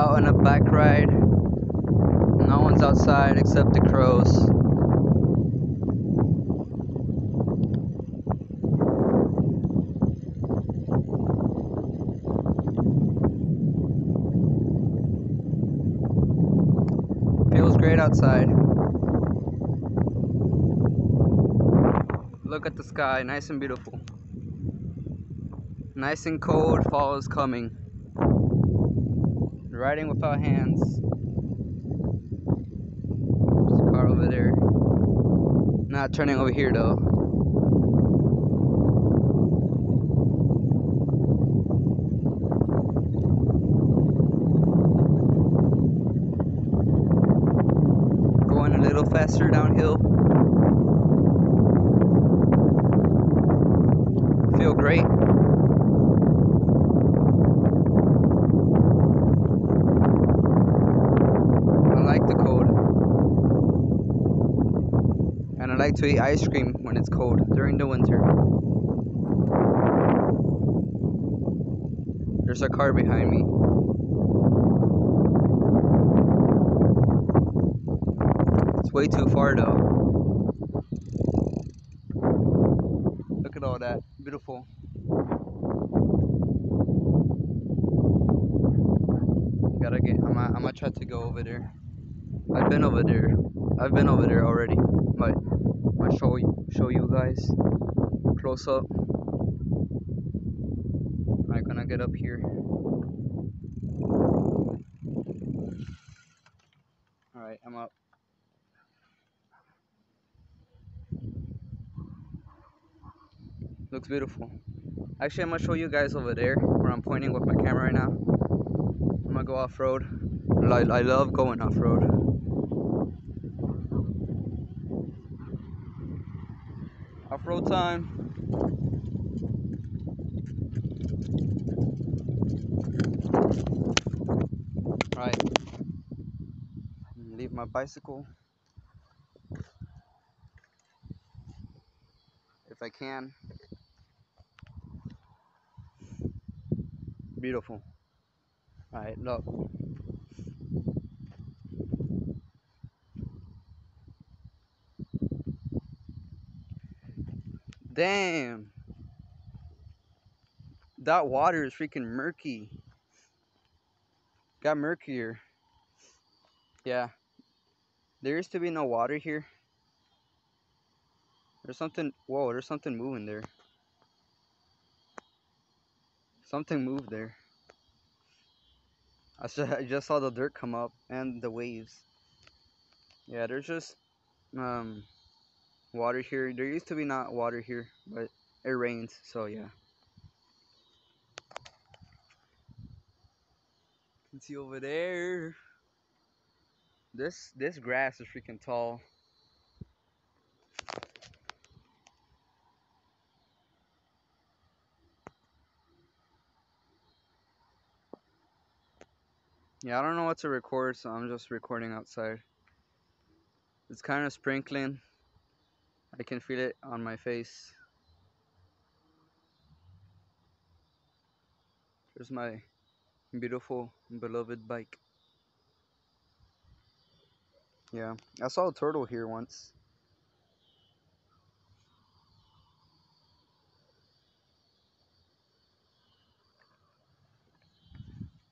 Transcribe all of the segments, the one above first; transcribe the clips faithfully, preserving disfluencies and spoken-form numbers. out on a bike ride. No one's outside except the crows. Feels great outside. Look at the sky, nice and beautiful. Nice and cold, fall is coming. Riding without hands. There's a car over there. Not turning over here though. Going a little faster downhill. Feel great. And I like to eat ice cream when it's cold, during the winter. There's a car behind me. It's way too far though. Look at all that, beautiful. Gotta get, I'm gonna, I'm gonna try to go over there. I've been over there, I've been over there already. But I'm gonna show you, show you guys close up. I'm gonna get up here. Alright, I'm up. Looks beautiful. Actually, I'm gonna show you guys over there where I'm pointing with my camera right now. I'm gonna go off road. I, I love going off road. Off-road time. Alright, leave my bicycle if I can. Beautiful. Alright, look. Damn, that water is freaking murky. Got murkier. Yeah, there used to be no water here. There's something, whoa, there's something moving there. Something moved there. I just, I just saw the dirt come up and the waves. Yeah, there's just, um... water here. There used to be not water here, but it rains, so yeah. You can see over there. This this grass is freaking tall. Yeah, I don't know what to record, so I'm just recording outside. It's kind of sprinkling. I can feel it on my face. There's my beautiful, beloved bike. Yeah, I saw a turtle here once.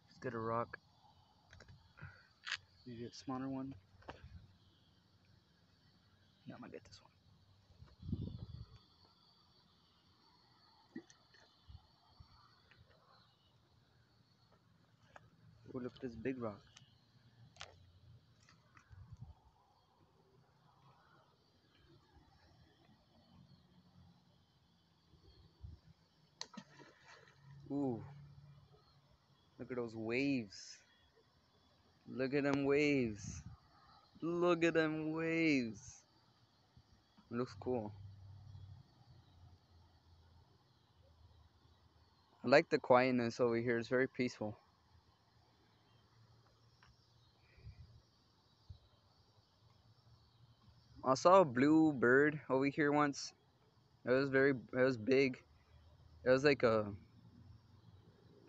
Let's get a rock. Did you get a smaller one? Yeah, I'm gonna get this one. Oh, look at this big rock. Ooh. Look at those waves. Look at them waves. Look at them waves. It looks cool. I like the quietness over here. It's very peaceful. I saw a blue bird over here once. It was very, it was big. It was like a,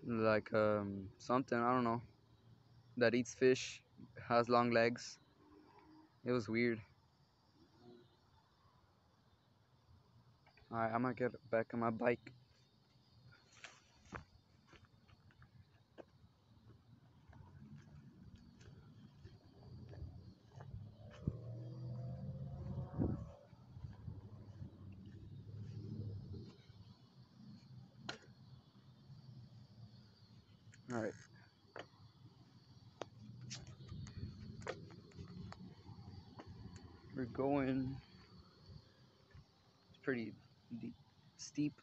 like um something, I don't know. that eats fish, has long legs. It was weird. Alright, I might get back on my bike. Alright. We're going. It's pretty deep, steep.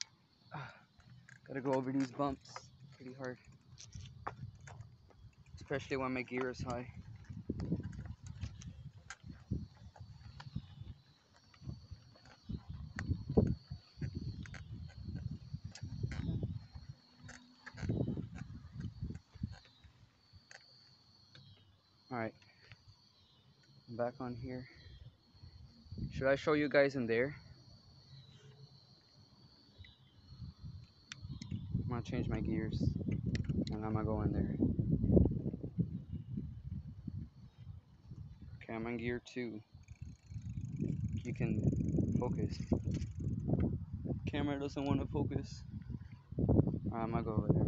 Ugh. Gotta go over these bumps pretty hard. Especially when my gear is high. Alright, I'm back on here. Should I show you guys in there? I'm gonna change my gears and I'm gonna go in there. Okay, I'm on gear two. You can focus. Camera doesn't want to focus. Alright, I'm gonna go over there now.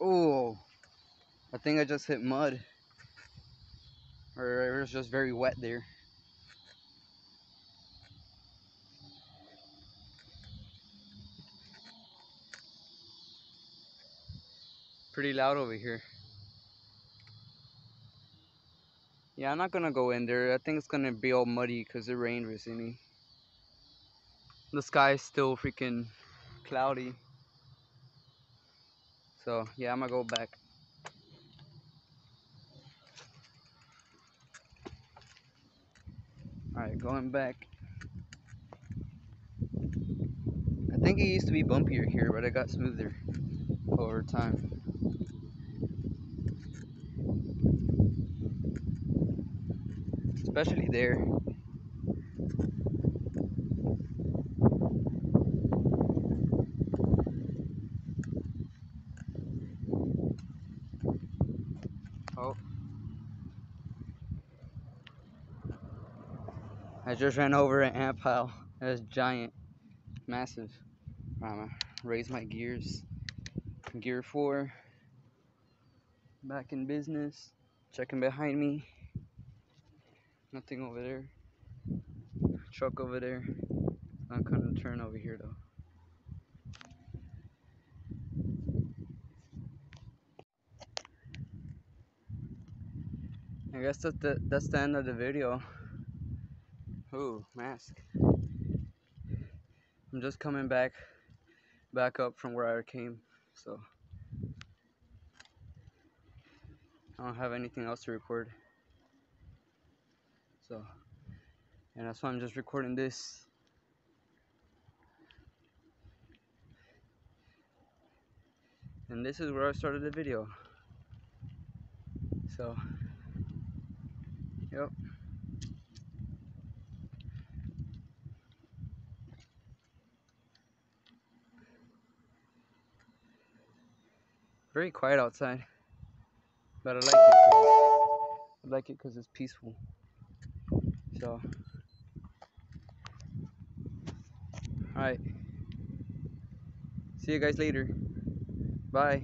Oh, I think I just hit mud, or it was just very wet there. Pretty loud over here. Yeah, I'm not gonna go in there. I think it's gonna be all muddy because it rained recently. The sky is still freaking cloudy. So yeah, I'm gonna go back. Alright, going back. I think it used to be bumpier here, but it got smoother over time. Especially there. I just ran over an ant pile. That's giant, massive. I'm gonna raise my gears. Gear four. Back in business. Checking behind me. Nothing over there. Truck over there. I'm gonna turn over here though. I guess that's the that's the end of the video. Ooh, mask. I'm just coming back back up from where I came, so I don't have anything else to record. So and that's why I'm just recording this. And this is where I started the video. So yep. Very quiet outside, but I like it. I like it because it's peaceful. So, alright. See you guys later. Bye.